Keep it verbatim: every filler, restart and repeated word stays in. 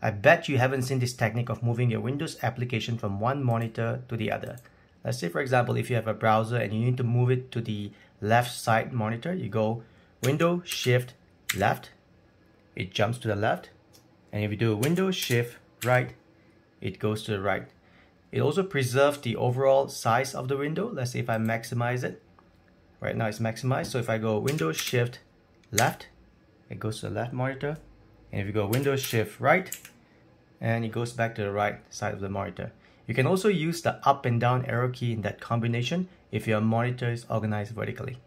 I bet you haven't seen this technique of moving your Windows application from one monitor to the other. Let's say, for example, if you have a browser and you need to move it to the left side monitor, you go Window, Shift, Left, it jumps to the left. And if you do Window, Shift, Right, it goes to the right. It also preserves the overall size of the window. Let's say if I maximize it. Right now it's maximized. So if I go Window, Shift, Left, it goes to the left monitor. And if you go Window, Shift, Right, and it goes back to the right side of the monitor. You can also use the up and down arrow key in that combination if your monitor is organized vertically.